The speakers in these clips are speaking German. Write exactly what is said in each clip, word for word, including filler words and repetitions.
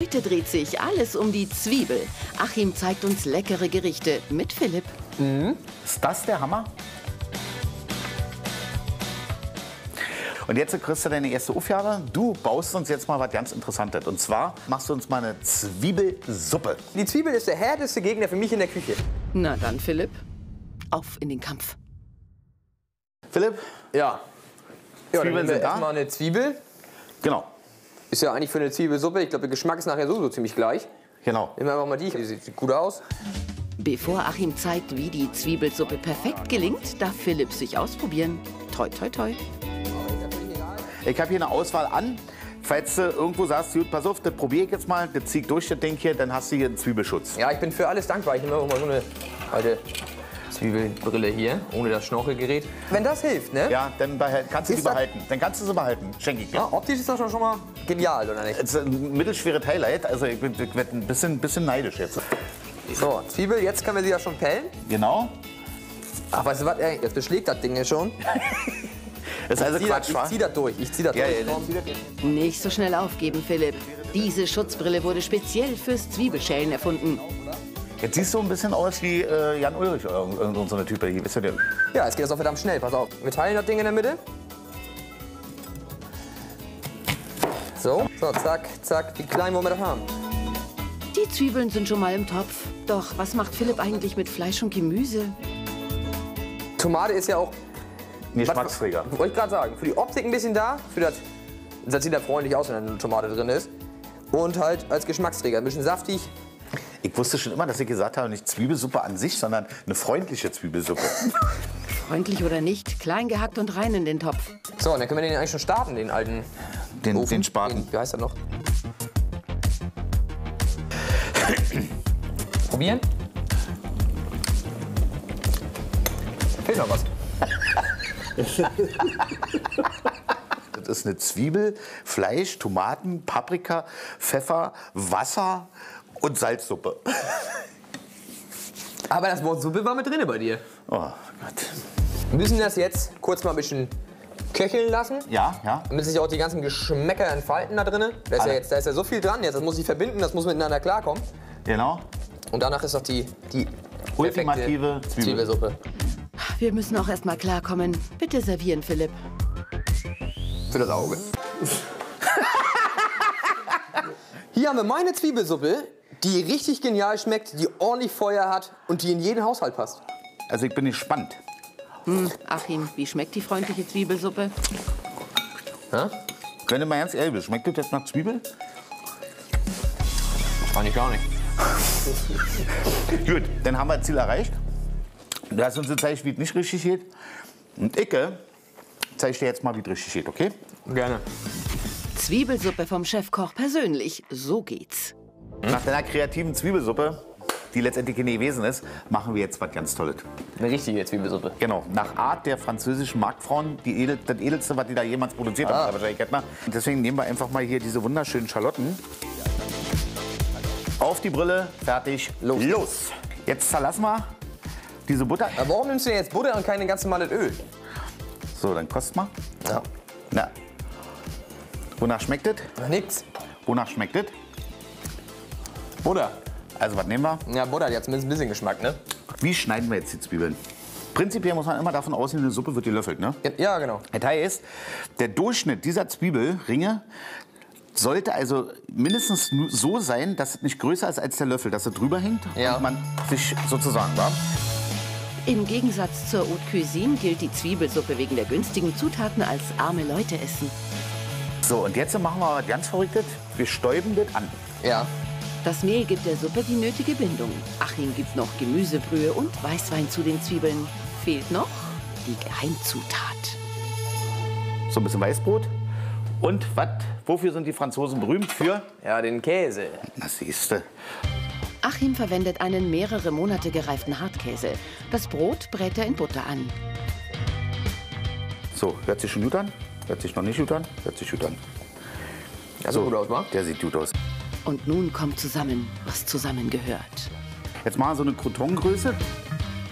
Heute dreht sich alles um die Zwiebel. Achim zeigt uns leckere Gerichte mit Philipp. Mhm. Ist das der Hammer? Und jetzt kriegst du deine erste Aufgabe. Du baust uns jetzt mal was ganz Interessantes. Und zwar machst du uns mal eine Zwiebelsuppe. Die Zwiebel ist der härteste Gegner für mich in der Küche. Na dann, Philipp, auf in den Kampf. Philipp? Ja. Ja, Zwiebeln sind da. Erstmal eine Zwiebel. Genau. Ist ja eigentlich für eine Zwiebelsuppe. Ich glaube, der Geschmack ist nachher sowieso ziemlich gleich. Genau. Nehmen wir einfach mal die. Die sieht gut aus. Bevor Achim zeigt, wie die Zwiebelsuppe perfekt gelingt, darf Philipp sich ausprobieren. Toi, toi, toi. Ich habe hier eine Auswahl an. Falls du irgendwo sagst, gut, pass auf, das probiere ich jetzt mal. Das zieht durch, das Ding hier, dann hast du hier einen Zwiebelschutz. Ja, ich bin für alles dankbar. Ich nehme auch mal so eine alte Zwiebelbrille hier, ohne das Schnorchelgerät. Wenn das hilft, ne? Ja, dann kannst du sie behalten. Dann kannst du sie behalten, schenke ich dir. Ja, optisch ist das schon mal genial, oder nicht? Es ist ein mittelschweres Highlight, also ich bin, ich bin ein bisschen, bisschen neidisch jetzt. So, Zwiebel, jetzt können wir sie ja schon pellen. Genau. Ach, weißt du was, ey, jetzt beschlägt das Ding ja schon. Das ist also Quatsch, wa? Ich zieh das durch, ich zieh das durch. Ja, ja, nicht so schnell aufgeben, Philipp. Diese Schutzbrille wurde speziell fürs Zwiebelschälen erfunden. Jetzt siehst du ein bisschen aus wie äh, Jan Ulrich oder so eine Typ. Hier. Bist du der? Ja, es geht jetzt auch verdammt schnell. Pass auf. Wir teilen das Ding in der Mitte. So, so zack, zack. Wie klein wollen wir das haben? Die Zwiebeln sind schon mal im Topf. Doch, was macht Philipp eigentlich mit Fleisch und Gemüse? Tomate ist ja auch ein Geschmacksträger. Wollte ich gerade sagen. Für die Optik ein bisschen da. Für das, das sieht ja freundlich aus, wenn da eine Tomate drin ist. Und halt als Geschmacksträger. Ein bisschen saftig. Ich wusste schon immer, dass ich gesagt habe, nicht Zwiebelsuppe an sich, sondern eine freundliche Zwiebelsuppe. Freundlich oder nicht, klein gehackt und rein in den Topf. So, und dann können wir den eigentlich schon starten, den alten den, Ofen. Den Spaten. Den, wie heißt er noch? Probieren. Fehlt noch was. Das ist eine Zwiebel, Fleisch, Tomaten, Paprika, Pfeffer, Wasser und Salzsuppe. Aber das Wort Suppe war mit drin bei dir. Oh Gott. Wir müssen das jetzt kurz mal ein bisschen köcheln lassen. Ja, ja. Damit sich auch die ganzen Geschmäcker entfalten da drin. Da ist, ja jetzt, da ist ja so viel dran jetzt, das muss ich verbinden, das muss miteinander klarkommen. Genau. Und danach ist noch die, die ultimative Zwiebelsuppe. Wir müssen auch erst mal klarkommen. Bitte servieren, Philipp. Für das Auge. Hier haben wir meine Zwiebelsuppe, die richtig genial schmeckt, die ordentlich Feuer hat und die in jeden Haushalt passt. Also ich bin gespannt. Hm, Achim, wie schmeckt die freundliche Zwiebelsuppe? Ja? Wenn du mal ganz ehrlich bist, schmeckt das jetzt nach Zwiebel? Eigentlich gar nicht. Gut, dann haben wir das Ziel erreicht. Du hast uns gezeigt, wie es nicht richtig geht. Und ich zeige dir jetzt mal, wie es richtig geht, okay? Gerne. Zwiebelsuppe vom Chefkoch persönlich, so geht's. Nach deiner kreativen Zwiebelsuppe, die letztendlich nie gewesen ist, machen wir jetzt was ganz Tolles. Eine richtige Zwiebelsuppe. Genau, nach Art der französischen Marktfrauen, die edel, das edelste, was die da jemals produziert ah. haben. Wahrscheinlich. Und deswegen nehmen wir einfach mal hier diese wunderschönen Schalotten. Auf die Brille, fertig, los. los. Jetzt zerlassen wir diese Butter. Aber warum nimmst du denn jetzt Butter und keine ganz normale Öl? So, dann kost mal. Ja. Na. Wonach schmeckt es? Nix. Wonach schmeckt es? Butter. Also, was nehmen wir? Ja, Butter, die hat zumindest ein bisschen Geschmack, ne? Wie schneiden wir jetzt die Zwiebeln? Prinzipiell muss man immer davon ausgehen, eine Suppe wird gelöffelt, ne? Ja, ja, genau. Der Teil ist, der Durchschnitt dieser Zwiebelringe sollte also mindestens so sein, dass es nicht größer ist als der Löffel, dass er drüber hängt ja. und man sich sozusagen war. Im Gegensatz zur Haute Cuisine gilt die Zwiebelsuppe wegen der günstigen Zutaten als arme Leute essen. So, und jetzt machen wir was ganz Verrücktes. Wir stäuben das an. Ja. Das Mehl gibt der Suppe die nötige Bindung. Achim gibt noch Gemüsebrühe und Weißwein zu den Zwiebeln. Fehlt noch die Geheimzutat. So ein bisschen Weißbrot. Und was? Wofür sind die Franzosen berühmt? Für? Ja, den Käse. Das siehste. Achim verwendet einen mehrere Monate gereiften Hartkäse. Das Brot brät er in Butter an. So, hört sich schon gut an? Hört sich noch nicht gut an, hört sich gut an. Der sieht gut aus, wa? Der sieht gut aus. Und nun kommt zusammen, was zusammengehört. Jetzt machen wir so eine Crouton-Größe.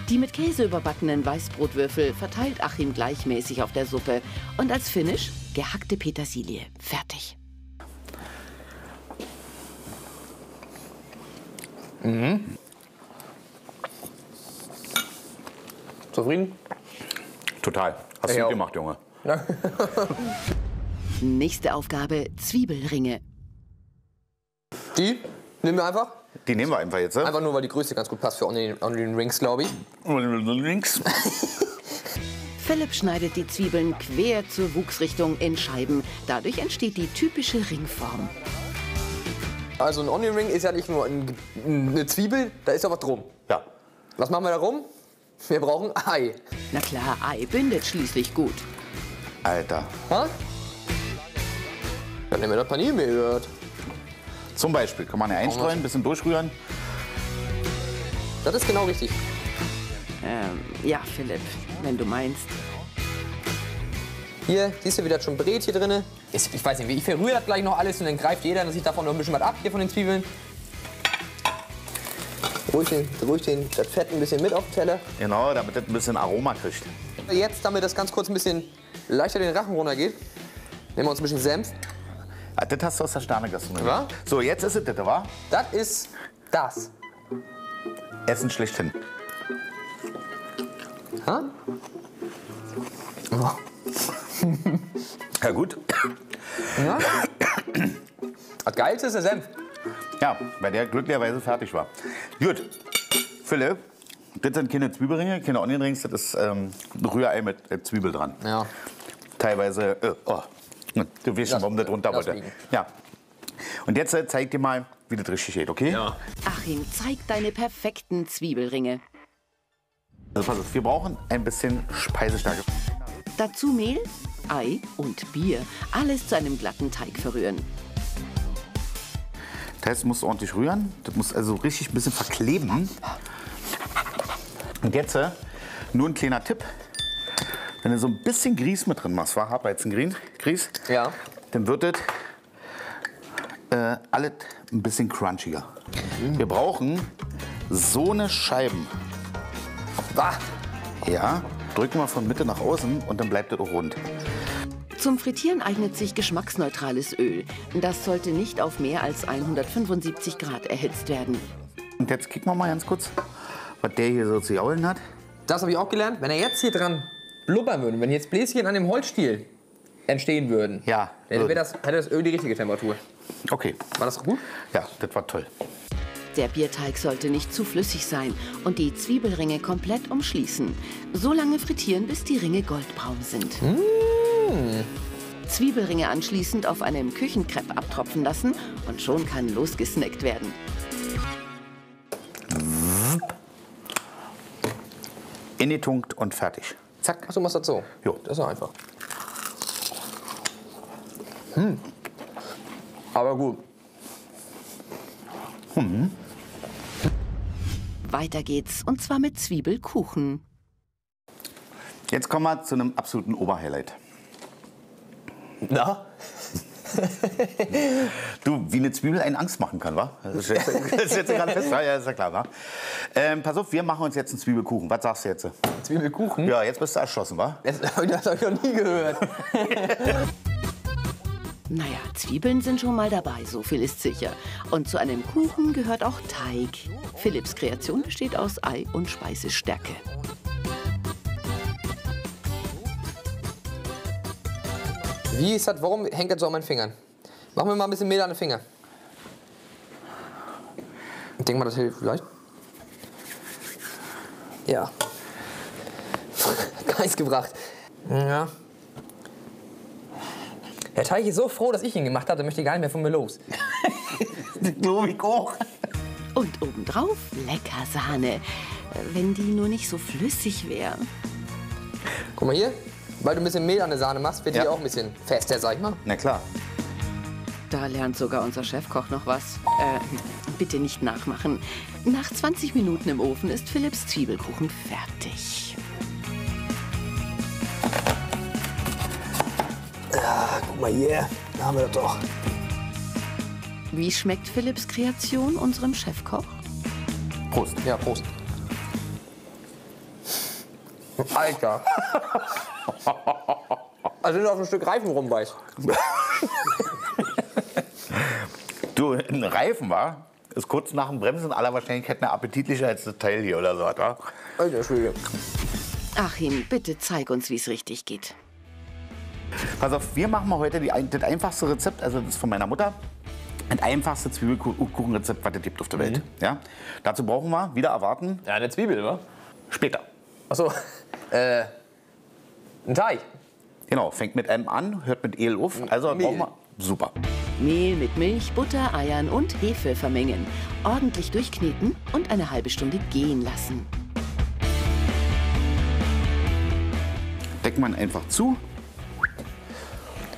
Die mit Käse überbackenen Weißbrotwürfel verteilt Achim gleichmäßig auf der Suppe. Und als Finish gehackte Petersilie. Fertig. Mhm. Zufrieden? Total. Hast du gut gemacht, Junge. Ja. Nächste Aufgabe, Zwiebelringe. Die nehmen wir einfach. Die nehmen wir einfach jetzt. Ne? Einfach nur, weil die Größe ganz gut passt für Onion, Onion Rings, glaube ich. Onion Rings. Philipp schneidet die Zwiebeln quer zur Wuchsrichtung in Scheiben. Dadurch entsteht die typische Ringform. Also ein Onion Ring ist ja nicht nur ein, eine Zwiebel, da ist ja was drum. Ja. Was machen wir da rum? Wir brauchen Ei. Na klar, Ei bindet schließlich gut. Alter. Ha? Dann nehmen wir das Paniermehl. Zum Beispiel kann man ja einstreuen, ein bisschen durchrühren. Das ist genau richtig. Ähm, ja, Philipp, wenn du meinst. Hier, siehst du, wie das schon brät hier drin. Ich weiß nicht, ich verrühre das gleich noch alles und dann greift jeder, dass ich davon noch ein bisschen was ab hier von den Zwiebeln. Ruhig, den, ruhig den, das Fett ein bisschen mit auf den Teller. Genau, damit das ein bisschen Aroma kriegt. Jetzt, damit das ganz kurz ein bisschen leichter den Rachen runtergeht, nehmen wir uns ein bisschen Senf. Ah, das hast du aus der Sterne gegessen. Ja? So, jetzt ist es das, wa? Das ist das. Essen schlechthin. Ha? Oh. Ja, gut. Ja? Das Geilste ist der Senf. Ja, weil der glücklicherweise fertig war. Gut, Philipp, das sind keine Zwiebelringe, keine Onion Rings, das ist ähm, Rührei mit äh, Zwiebel dran. Ja. Teilweise, äh, oh, du weißt schon, warum das runter wollte. Ja. Und jetzt äh, zeig dir mal, wie das richtig geht, okay? Ja. Achim, zeig deine perfekten Zwiebelringe. Also pass auf, wir brauchen ein bisschen Speisestärke. Dazu Mehl, Ei und Bier. Alles zu einem glatten Teig verrühren. Das heißt, du musst ordentlich rühren. Das muss also richtig ein bisschen verkleben. Und jetzt nur ein kleiner Tipp. Wenn du so ein bisschen Grieß mit drin machst, war Hartweizengrieß, ja, dann wird das äh, alles ein bisschen crunchiger. Mhm. Wir brauchen so eine Scheiben. Ah. Ja, drücken wir von Mitte nach außen und dann bleibt das auch rund. Zum Frittieren eignet sich geschmacksneutrales Öl. Das sollte nicht auf mehr als hundertfünfundsiebzig Grad erhitzt werden. Und jetzt kicken wir mal ganz kurz, was der hier so zu jaulen hat. Das habe ich auch gelernt. Wenn er jetzt hier dran blubbern würde, wenn jetzt Bläschen an dem Holzstiel entstehen würden, ja, dann das, hätte das Öl die richtige Temperatur. Okay. War das gut? Ja, das war toll. Der Bierteig sollte nicht zu flüssig sein und die Zwiebelringe komplett umschließen. So lange frittieren, bis die Ringe goldbraun sind. Mmh. Zwiebelringe anschließend auf einem Küchenkrepp abtropfen lassen und schon kann losgesnackt werden. In die Tunkt und fertig. Zack. Ach, du machst das so? Jo. Das ist ja einfach. Hm. Aber gut. Hm. Weiter geht's, und zwar mit Zwiebelkuchen. Jetzt kommen wir zu einem absoluten Oberhighlight. Na? Du, wie eine Zwiebel einen Angst machen kann, wa? Das ist jetzt gerade fest, ja, ist ja klar, wa? Ähm, pass auf, wir machen uns jetzt einen Zwiebelkuchen. Was sagst du jetzt? Zwiebelkuchen? Ja, jetzt bist du erschossen, wa? Das, das habe ich noch nie gehört. Naja, Zwiebeln sind schon mal dabei, so viel ist sicher. Und zu einem Kuchen gehört auch Teig. Philipps Kreation besteht aus Ei und Speisestärke. Wie ist das, warum hängt das so an meinen Fingern? Machen wir mal ein bisschen Mehl an den Finger. Ich denke mal, das hilft vielleicht. Ja. Kreis gebracht. Ja. Der Teig ist so froh, dass ich ihn gemacht habe, der möchte gar nicht mehr von mir los. Das glaube ich auch. Und obendrauf lecker Sahne, wenn die nur nicht so flüssig wäre. Guck mal hier, weil du ein bisschen Mehl an der Sahne machst, wird ja die auch ein bisschen fester, sag ich mal. Na klar. Da lernt sogar unser Chefkoch noch was. Äh, bitte nicht nachmachen. Nach zwanzig Minuten im Ofen ist Philipps Zwiebelkuchen fertig. Ah, guck mal hier, da haben wir das doch. Wie schmeckt Philipps Kreation unserem Chefkoch? Prost. Ja, Prost. Alter. Also wenn du auf ein Stück Reifen rumbeißt. Du, ein Reifen, war? ist kurz nach dem Bremsen aller Wahrscheinlichkeit eine appetitlicher als das Teil hier oder so. Oder? Achim, bitte zeig uns, wie es richtig geht. Pass auf, wir machen mal heute die, das einfachste Rezept, also das von meiner Mutter. Das einfachste Zwiebelkuchenrezept, was es gibt auf der Welt. Mhm. Ja? Dazu brauchen wir, wieder erwarten... Ja, eine Zwiebel, oder? Später. Achso, äh, ein Teig. Genau, fängt mit M an, hört mit El auf. Also brauchen wir... Super. Mehl mit Milch, Butter, Eiern und Hefe vermengen. Ordentlich durchkneten und eine halbe Stunde gehen lassen. Deckt man einfach zu.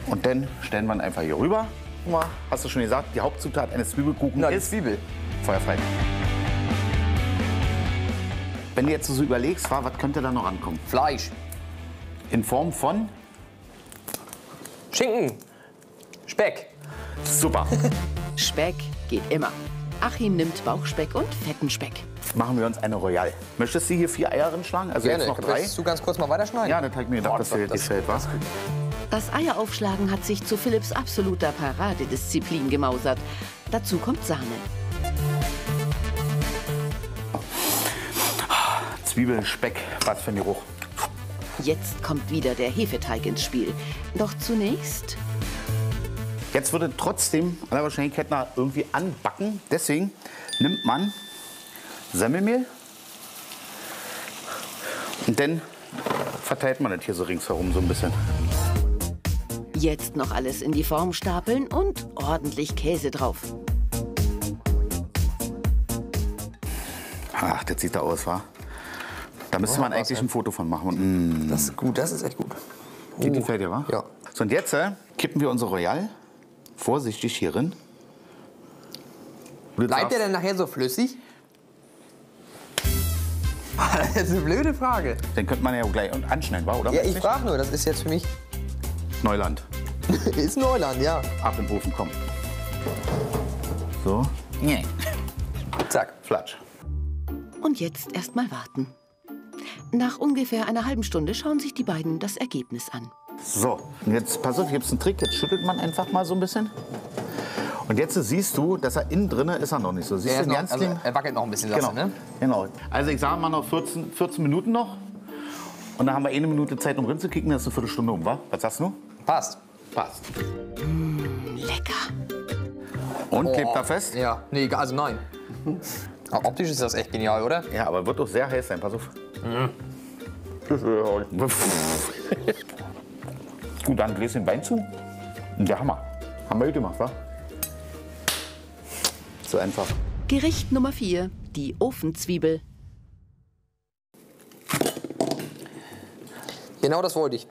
Und dann stellen wir ihn einfach hier rüber. Guck mal, hast du schon gesagt, die Hauptzutat eines Zwiebelkuchen Na, ist Zwiebel. Feuerfrei. Wenn du jetzt so überlegst, was könnte da noch rankommen? Fleisch. In Form von? Schinken. Speck. Super. Speck geht immer. Achim nimmt Bauchspeck und fetten Speck. Machen wir uns eine Royale. Möchtest du hier vier Eier reinschlagen? Also Gerne. Jetzt noch drei. Willst du ganz kurz mal weiterschneiden? Ja, dann habe ich mir gedacht, Boah, das dir gefällt, was? Das Eieraufschlagen hat sich zu Philipps absoluter Paradedisziplin gemausert. Dazu kommt Sahne. Zwiebeln, Speck, was für ein Geruch. Jetzt kommt wieder der Hefeteig ins Spiel. Doch zunächst... Jetzt würde trotzdem aller Wahrscheinlichkeit nach irgendwie anbacken. Deswegen nimmt man Semmelmehl und dann verteilt man das hier so ringsherum so ein bisschen. Jetzt noch alles in die Form stapeln und ordentlich Käse drauf. Ach, das sieht da aus, wa? Da müsste oh, man eigentlich ein Foto von machen. Mm. Das ist gut, das ist echt gut. Die gefällt dir, wa? Ja. So, und jetzt äh, kippen wir unser Royal vorsichtig hier rein. Bleibt der denn nachher so flüssig? Das ist eine blöde Frage. Den könnte man ja gleich anschneiden, oder? Ja, ich frage nur, das ist jetzt für mich... Neuland. Ist Neuland, ja. Ab in den Ofen, komm. So. Nee. Zack, Flatsch. Und jetzt erst mal warten. Nach ungefähr einer halben Stunde schauen sich die beiden das Ergebnis an. So, und jetzt, pass auf, hier gibt es einen Trick, jetzt schüttelt man einfach mal so ein bisschen. Und jetzt siehst du, dass er innen drin ist, er noch nicht so. Siehst er, du noch, ganz also, er wackelt noch ein bisschen, genau. Lassen, ne? Genau. Also ich sage mal noch vierzehn, vierzehn Minuten noch. Und dann haben wir eine Minute Zeit, um reinzukicken, das ist eine Viertelstunde um, wa? Was sagst du? Passt. Passt. Mm, lecker. Und, oh, klebt da fest? Ja, nee, also nein. Optisch ist das echt genial, oder? Ja, aber wird doch sehr heiß sein, pass auf. Mhm. Gut, dann ein Gläschen Wein zu. Der Hammer. Haben wir gut gemacht, wa? So einfach. Gericht Nummer vier, die Ofenzwiebel. Genau das wollte ich.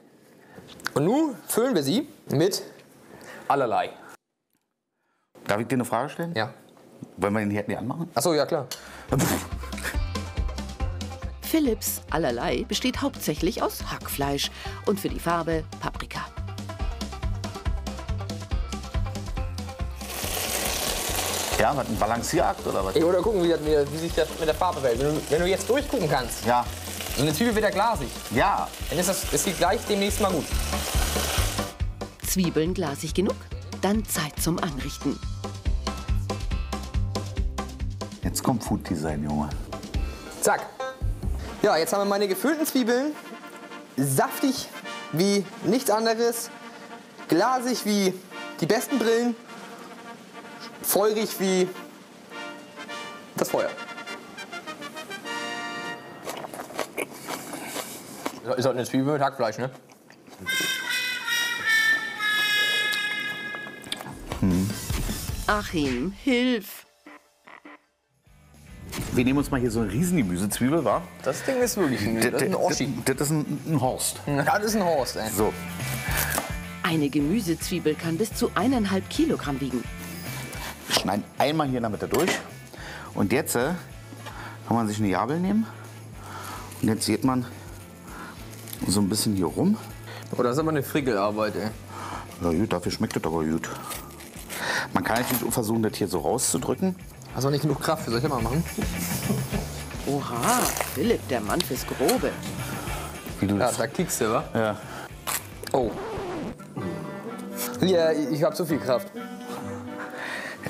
Und nun füllen wir sie mit allerlei. Darf ich dir eine Frage stellen? Ja. Wollen wir den Herd nicht anmachen? Achso, ja klar. Philipps allerlei besteht hauptsächlich aus Hackfleisch und für die Farbe Paprika. Ja, was, ein Balancierakt oder was? Ich würde gucken, wie, das, wie sich das mit der Farbe verhält. Wenn, wenn du jetzt durchgucken kannst, ja. So eine Zwiebel wird ja glasig. Ja. Dann ist das, ist sie gleich demnächst mal gut. Zwiebeln glasig genug? Dann Zeit zum Anrichten. Jetzt kommt Food Design, Junge. Zack. Ja, jetzt haben wir meine gefüllten Zwiebeln. Saftig wie nichts anderes. Glasig wie die besten Brillen. Feurig wie das Feuer. Ist halt eine Zwiebel mit Hackfleisch, ne? Hm. Achim, hilf! Wir nehmen uns mal hier so eine Riesengemüsezwiebel, wa? Das Ding ist wirklich ein, das, das ist ein Oschi. Das, das ist ein, ein Horst. Ja, das ist ein Horst, ey. So. Eine Gemüsezwiebel kann bis zu eineinhalb Kilogramm wiegen. Wir schneiden einmal hier in der Mitte durch. Und jetzt äh, kann man sich eine Gabel nehmen. Und jetzt sieht man so ein bisschen hier rum. Oh, das ist aber eine Frickelarbeit, ey. Na gut, dafür schmeckt das aber gut. Man kann natürlich versuchen, das hier so rauszudrücken. Hast du nicht genug Kraft für solche mal machen? Oha, Philipp, der Mann fürs Grobe. Wie du das? Ja, da kickst du, wa? Ja. Oh. Ja, ich hab so viel Kraft.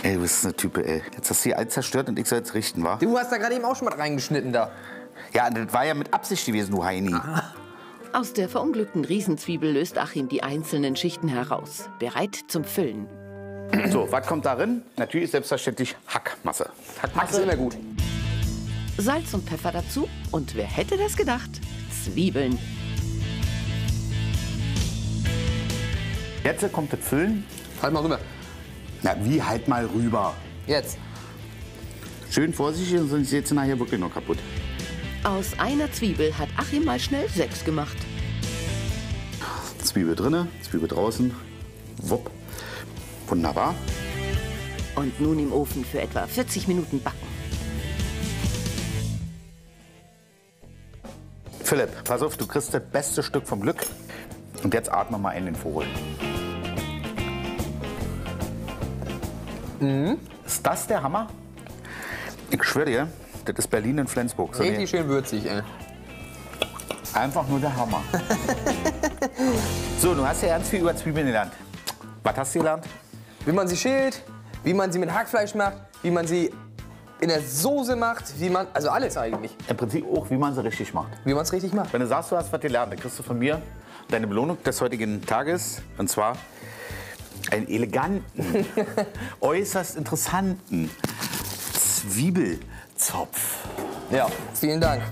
Ey, du bist eine Type, ey. Jetzt hast du hier eins zerstört und ich soll jetzt richten, wa? Du hast da gerade eben auch schon was reingeschnitten da. Ja, das war ja mit Absicht gewesen, du Heini. Ah. Aus der verunglückten Riesenzwiebel löst Achim die einzelnen Schichten heraus. Bereit zum Füllen. So, was kommt darin? Natürlich selbstverständlich Hackmasse. Hackmasse ist immer gut. Salz und Pfeffer dazu. Und wer hätte das gedacht? Zwiebeln. Jetzt kommt das Füllen. Halt mal rüber. Na, wie halt mal rüber? Jetzt. Schön vorsichtig, sonst sieht es nachher wirklich noch kaputt. Aus einer Zwiebel hat Achim mal schnell sechs gemacht. Zwiebel drinnen, Zwiebel draußen. Wupp. Wunderbar. Und nun im Ofen für etwa vierzig Minuten backen. Philipp, pass auf, du kriegst das beste Stück vom Glück. Und jetzt atmen wir mal in den Vogel. Mhm. Ist das der Hammer? Ich schwöre dir, das ist Berlin in Flensburg. So richtig schön würzig, ey. Einfach nur der Hammer. So, du hast ja ganz viel über Zwiebeln gelernt. Was hast du gelernt? Wie man sie schält, wie man sie mit Hackfleisch macht, wie man sie in der Soße macht, wie man, also alles eigentlich. Im Prinzip auch, wie man sie richtig macht. Wie man es richtig macht. Wenn du sagst, du hast was gelernt, dann kriegst du von mir deine Belohnung des heutigen Tages. Und zwar einen eleganten, äußerst interessanten Zwiebelzopf. Ja, vielen Dank.